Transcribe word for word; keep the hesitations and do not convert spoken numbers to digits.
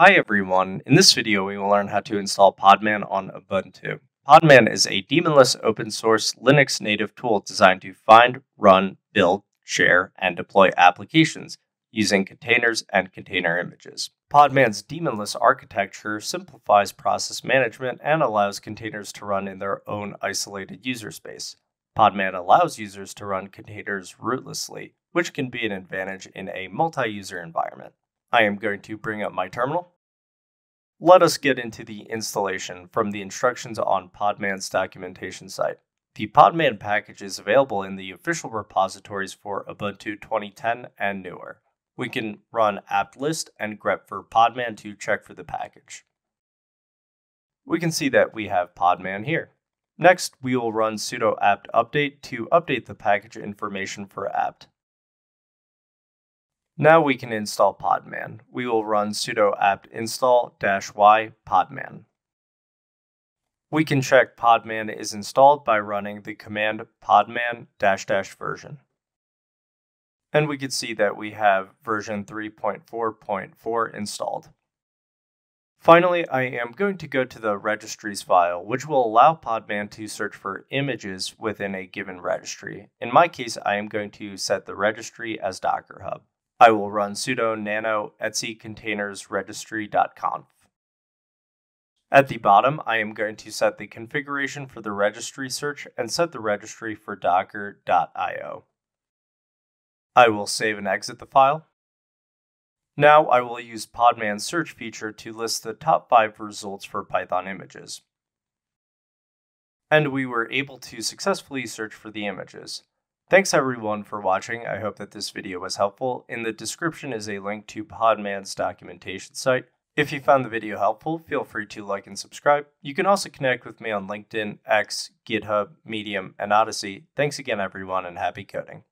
Hi everyone, in this video we will learn how to install Podman on Ubuntu. Podman is a daemonless open source Linux native tool designed to find, run, build, share, and deploy applications using containers and container images. Podman's daemonless architecture simplifies process management and allows containers to run in their own isolated user space. Podman allows users to run containers rootlessly, which can be an advantage in a multi-user environment. I am going to bring up my terminal. Let us get into the installation from the instructions on Podman's documentation site. The Podman package is available in the official repositories for Ubuntu twenty ten and newer. We can run apt-list and grep for Podman to check for the package. We can see that we have Podman here. Next, we will run sudo apt update to update the package information for apt. Now we can install Podman. We will run sudo apt install -y podman. We can check Podman is installed by running the command podman dash dash version. And we can see that we have version three point four point four installed. Finally, I am going to go to the registries file, which will allow Podman to search for images within a given registry. In my case, I am going to set the registry as Docker Hub. I will run sudo nano etsy containers registry dot conf. At the bottom, I am going to set the configuration for the registry search and set the registry for docker dot i o. I will save and exit the file. Now I will use Podman's search feature to list the top five results for Python images. And we were able to successfully search for the images. Thanks everyone for watching. I hope that this video was helpful. In the description is a link to Podman's documentation site. If you found the video helpful, feel free to like and subscribe. You can also connect with me on LinkedIn, X, GitHub, Medium, and Odyssey. Thanks again everyone, and happy coding.